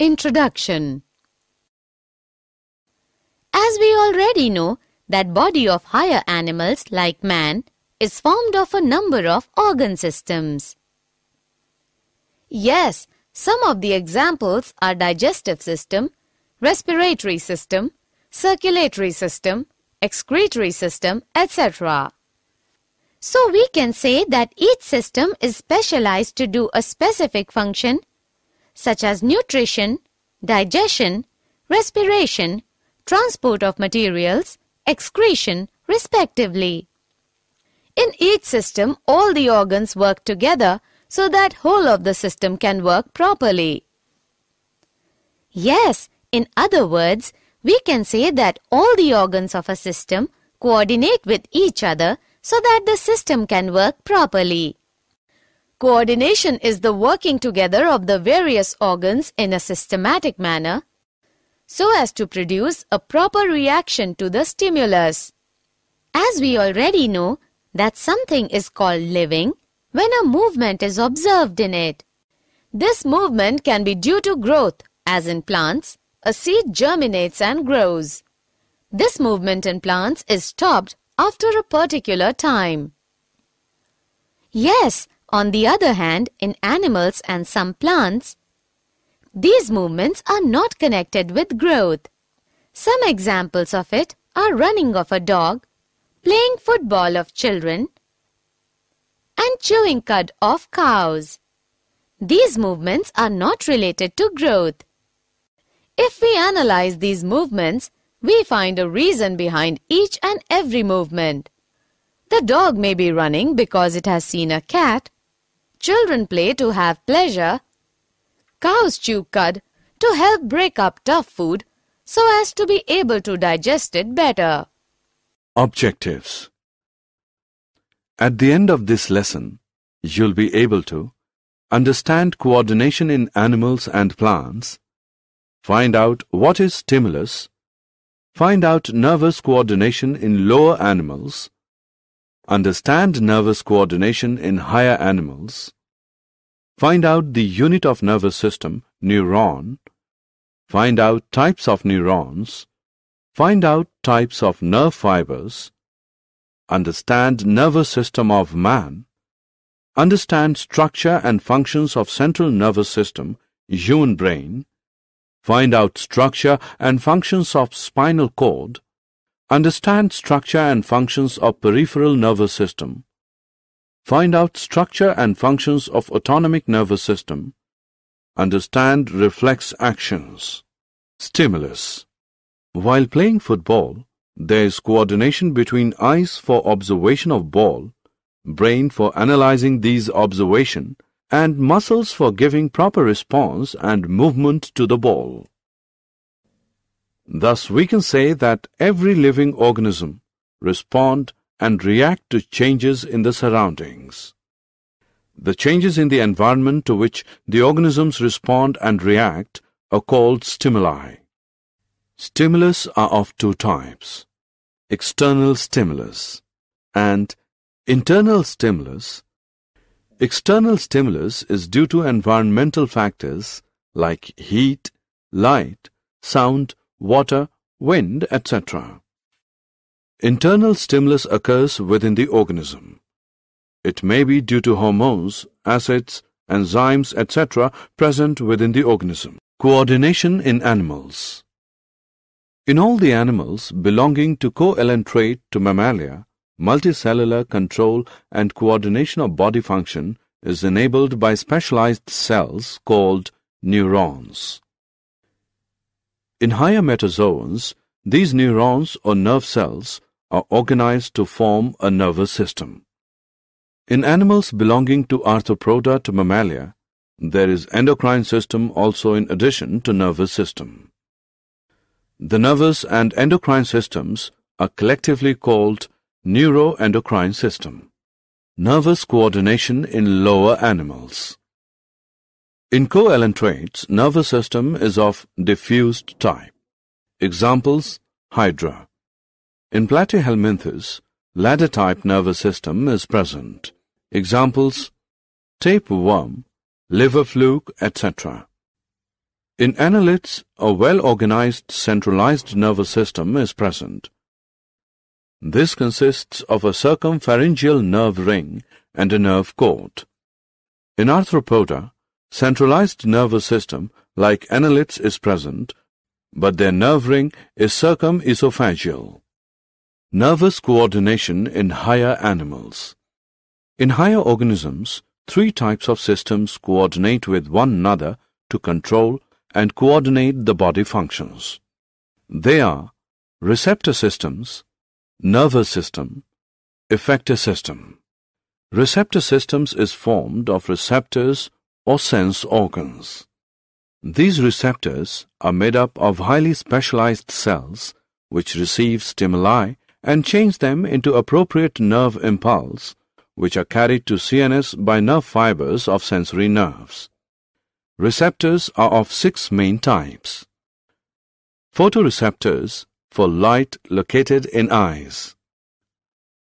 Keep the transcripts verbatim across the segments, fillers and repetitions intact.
Introduction. As we already know that body of higher animals like man is formed of a number of organ systems. Yes, some of the examples are digestive system, respiratory system, circulatory system, excretory system, et cetera. So we can say that each system is specialized to do a specific function such as nutrition, digestion, respiration, transport of materials, excretion, respectively. In each system, all the organs work together so that whole of the system can work properly. Yes, in other words, we can say that all the organs of a system coordinate with each other so that the system can work properly. Coordination is the working together of the various organs in a systematic manner so as to produce a proper reaction to the stimulus. As we already know that something is called living when a movement is observed in it. This movement can be due to growth, as in plants, a seed germinates and grows. This movement in plants is stopped after a particular time. Yes, on the other hand, in animals and some plants, these movements are not connected with growth. Some examples of it are running of a dog, playing football of children, and chewing cud of cows. These movements are not related to growth. If we analyze these movements, we find a reason behind each and every movement. The dog may be running because it has seen a cat. Children play to have pleasure. Cows chew cud to help break up tough food so as to be able to digest it better. Objectives. At the end of this lesson, you'll be able to understand coordination in animals and plants, find out what is stimulus, find out nervous coordination in lower animals, understand nervous coordination in higher animals, find out the unit of nervous system, neuron, find out types of neurons, find out types of nerve fibers, understand nervous system of man, understand structure and functions of central nervous system, human brain, find out structure and functions of spinal cord, understand structure and functions of peripheral nervous system, find out structure and functions of autonomic nervous system, understand reflex actions. Stimulus. While playing football, there is coordination between eyes for observation of ball, brain for analyzing these observation, and muscles for giving proper response and movement to the ball. Thus, we can say that every living organism respond and react to changes in the surroundings. The changes in the environment to which the organisms respond and react are called stimuli. Stimulus are of two types: external stimulus and internal stimulus. External stimulus is due to environmental factors like heat, light, sound, water, wind, et cetera. Internal stimulus occurs within the organism. It may be due to hormones, acids, enzymes, et cetera present within the organism. Coordination in animals. In all the animals belonging to covalent trait to mammalia, multicellular control and coordination of body function is enabled by specialized cells called neurons. In higher metazoans, these neurons or nerve cells are organized to form a nervous system. In animals belonging to arthropoda to mammalia, there is endocrine system also in addition to nervous system. The nervous and endocrine systems are collectively called neuroendocrine system. Nervous coordination in lower animals. In covalent traits, nervous system is of diffused type. Examples: hydra. In platyhelminthes, ladder-type nervous system is present. Examples: tapeworm, liver fluke, et cetera. In annelids, a well-organized centralized nervous system is present. This consists of a circumpharyngeal nerve ring and a nerve cord. In arthropoda, centralized nervous system like annelids is present, but their nerve ring is circumesophageal. Nervous coordination in higher animals. In higher organisms, three types of systems coordinate with one another to control and coordinate the body functions. They are receptor systems, nervous system, effector system. Receptor systems is formed of receptors or sense organs. These receptors are made up of highly specialized cells which receive stimuli and change them into appropriate nerve impulse, which are carried to C N S by nerve fibers of sensory nerves. Receptors are of six main types. Photoreceptors for light located in eyes.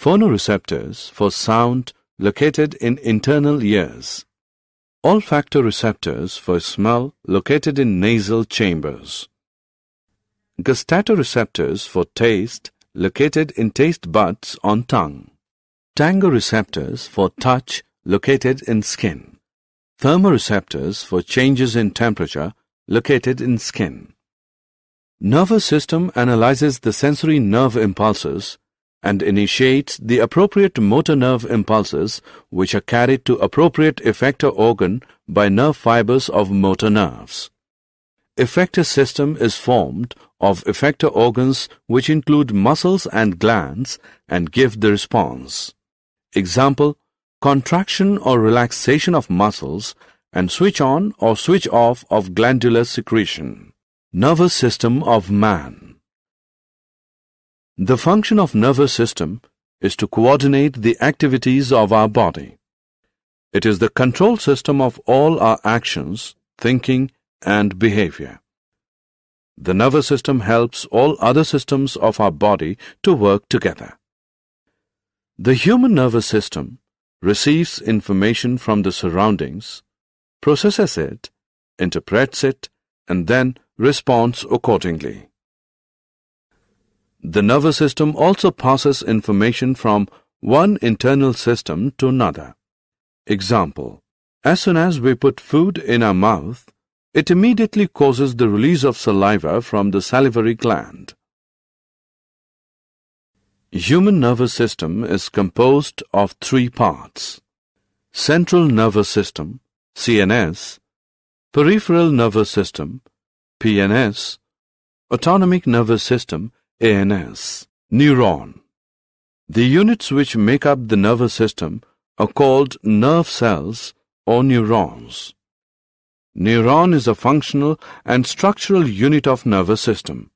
Phonoreceptors for sound located in internal ears. Olfactor receptors for smell located in nasal chambers. Gustatoreceptors for taste located in taste buds on tongue. Tangoreceptors for touch located in skin. Thermoreceptors for changes in temperature located in skin. Nervous system analyzes the sensory nerve impulses and initiates the appropriate motor nerve impulses which are carried to appropriate effector organ by nerve fibers of motor nerves. Effector system is formed of effector organs which include muscles and glands and give the response. Example: contraction or relaxation of muscles and switch on or switch off of glandular secretion. Nervous system of man. The function of nervous system is to coordinate the activities of our body. It is the control system of all our actions, thinking and behavior. The nervous system helps all other systems of our body to work together. The human nervous system receives information from the surroundings, processes it, interprets it, and then responds accordingly. The nervous system also passes information from one internal system to another. Example: as soon as we put food in our mouth, it immediately causes the release of saliva from the salivary gland. Human nervous system is composed of three parts: central nervous system, C N S, peripheral nervous system, P N S, autonomic nervous system, A N S, neuron. The units which make up the nervous system are called nerve cells or neurons. Neuron is a functional and structural unit of nervous system.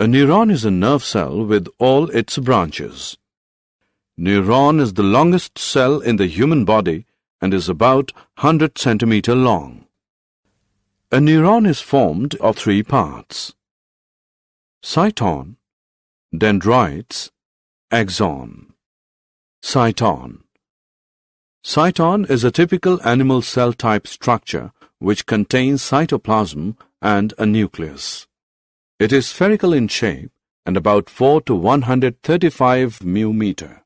A neuron is a nerve cell with all its branches. Neuron is the longest cell in the human body and is about one hundred centimeters long. A neuron is formed of three parts: cyton, dendrites, axon. Cyton. Cyton is a typical animal cell type structure which contains cytoplasm and a nucleus. It is spherical in shape and about four to one hundred thirty-five millimeters.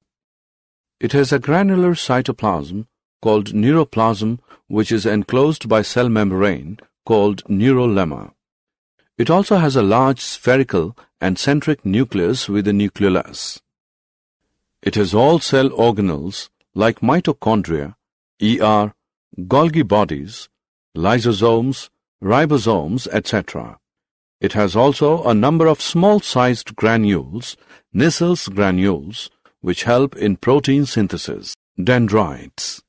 It has a granular cytoplasm called neuroplasm which is enclosed by cell membrane called neurolemma. It also has a large spherical and centric nucleus with a nucleolus. It has all cell organelles like mitochondria, E R, Golgi bodies, lysosomes, ribosomes, et cetera. It has also a number of small-sized granules, Nissel's granules, which help in protein synthesis. Dendrites.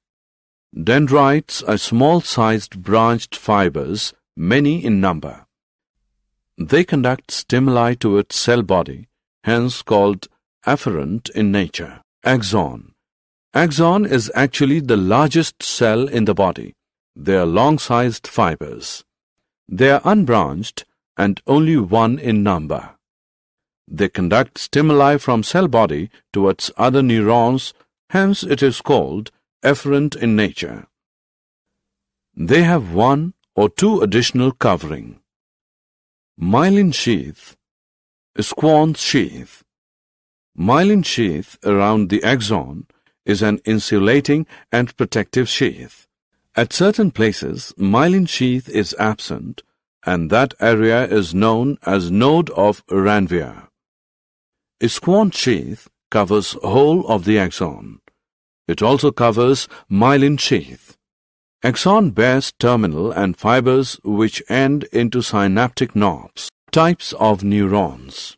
Dendrites are small-sized branched fibers, many in number. They conduct stimuli to its cell body, hence called afferent in nature. Axon. Axon is actually the largest cell in the body. They are long-sized fibers. They are unbranched and only one in number. They conduct stimuli from cell body towards other neurons, hence it is called efferent in nature. They have one or two additional covering. Myelin sheath, Schwann's sheath. Myelin sheath around the axon is an insulating and protective sheath. At certain places, myelin sheath is absent, and that area is known as node of Ranvier. Schwann's sheath covers whole of the axon. It also covers myelin sheath. Axon bears terminal and fibers which end into synaptic knobs, types of neurons.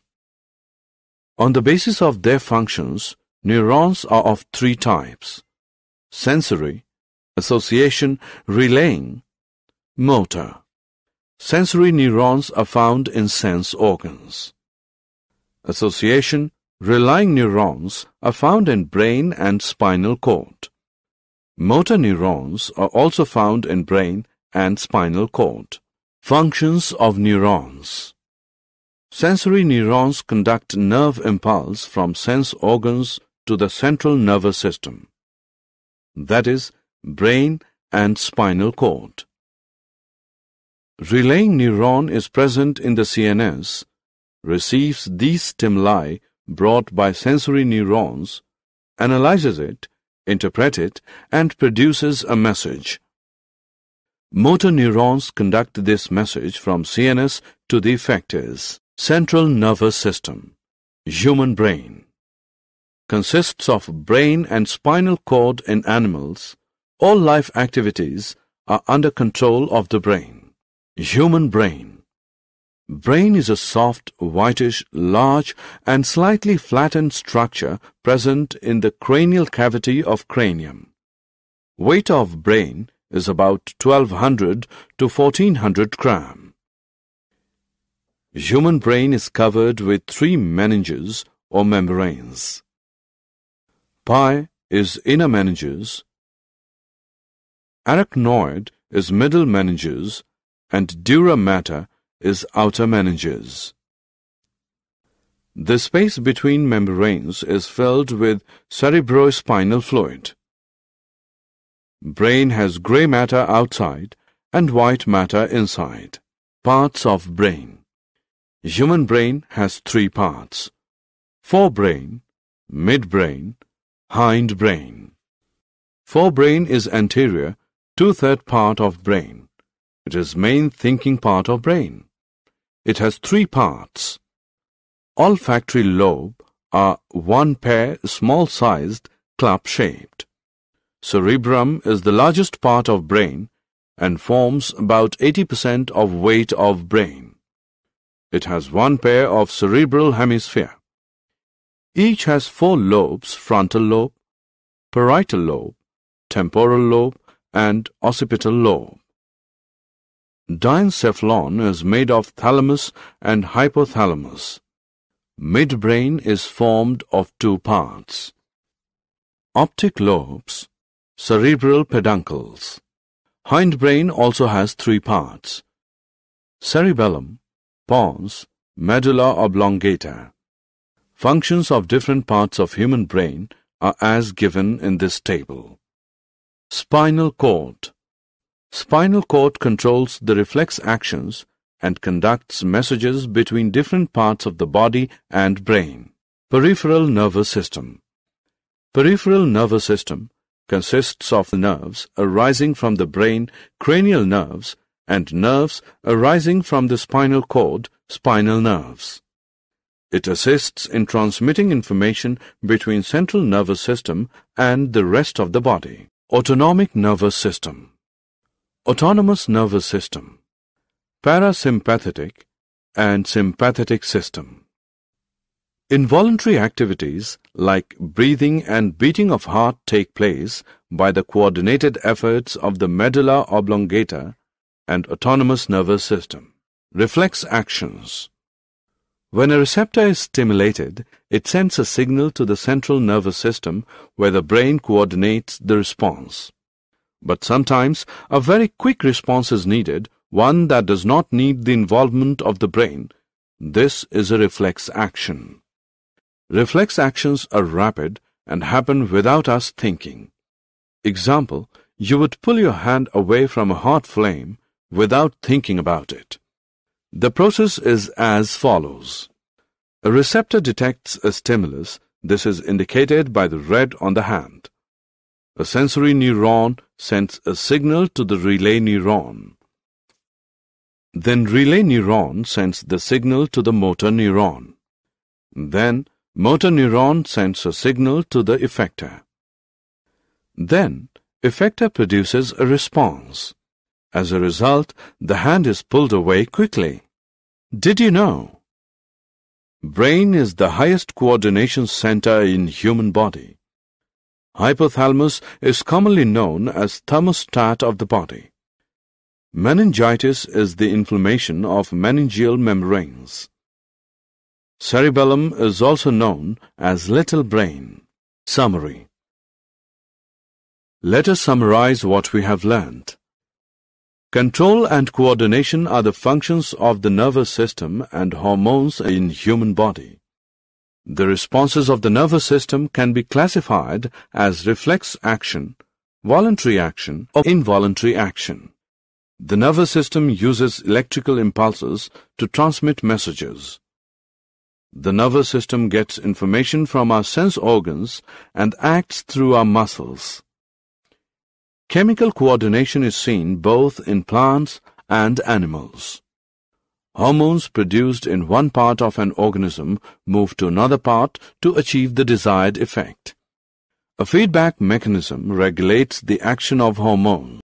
On the basis of their functions, neurons are of three types: sensory, association, relaying, motor. Sensory neurons are found in sense organs. Association, relaying neurons are found in brain and spinal cord. Motor neurons are also found in brain and spinal cord. Functions of neurons. Sensory neurons conduct nerve impulse from sense organs to the central nervous system, that is, brain and spinal cord. Relaying neuron is present in the C N S, receives these stimuli brought by sensory neurons, analyzes it, interpret it, and produces a message. Motor neurons conduct this message from C N S to the effectors, central nervous system, human brain. Consists of brain and spinal cord in animals. All life activities are under control of the brain, human brain. Brain is a soft, whitish, large and slightly flattened structure present in the cranial cavity of cranium. Weight of brain is about twelve hundred to fourteen hundred grams. Human brain is covered with three meninges or membranes. Pi is inner meninges, arachnoid is middle meninges, and dura mater is outer meninges. The space between membranes is filled with cerebrospinal fluid. Brain has grey matter outside and white matter inside. Parts of brain. Human brain has three parts: forebrain, midbrain, hindbrain. Forebrain is anterior, two-third part of brain. It is main thinking part of brain. It has three parts. Olfactory lobe are one pair, small-sized, club-shaped. Cerebrum is the largest part of brain and forms about eighty percent of weight of brain. It has one pair of cerebral hemisphere. Each has four lobes: frontal lobe, parietal lobe, temporal lobe, and occipital lobe. Diencephalon is made of thalamus and hypothalamus. Midbrain is formed of two parts: optic lobes, cerebral peduncles. Hindbrain also has three parts: cerebellum, pons, medulla oblongata. Functions of different parts of human brain are as given in this table. Spinal cord. Spinal cord controls the reflex actions and conducts messages between different parts of the body and brain. Peripheral nervous system. Peripheral nervous system consists of nerves arising from the brain, cranial nerves, and nerves arising from the spinal cord, spinal nerves. It assists in transmitting information between central nervous system and the rest of the body. Autonomic nervous system. Autonomous nervous system, parasympathetic and sympathetic system. Involuntary activities like breathing and beating of heart take place by the coordinated efforts of the medulla oblongata and autonomous nervous system. Reflex actions. When a receptor is stimulated, it sends a signal to the central nervous system where the brain coordinates the response. But sometimes a very quick response is needed, one that does not need the involvement of the brain. This is a reflex action. Reflex actions are rapid and happen without us thinking. Example, you would pull your hand away from a hot flame without thinking about it. The process is as follows. A receptor detects a stimulus. This is indicated by the red on the hand. A sensory neuron sends a signal to the relay neuron. Then relay neuron sends the signal to the motor neuron. Then motor neuron sends a signal to the effector. Then effector produces a response. As a result, the hand is pulled away quickly. Did you know? Brain is the highest coordination center in human body. Hypothalamus is commonly known as thermostat of the body. Meningitis is the inflammation of meningeal membranes. Cerebellum is also known as little brain. Summary. Let us summarize what we have learned. Control and coordination are the functions of the nervous system and hormones in human body. The responses of the nervous system can be classified as reflex action, voluntary action, or involuntary action. The nervous system uses electrical impulses to transmit messages. The nervous system gets information from our sense organs and acts through our muscles. Chemical coordination is seen both in plants and animals. Hormones produced in one part of an organism move to another part to achieve the desired effect. A feedback mechanism regulates the action of hormones.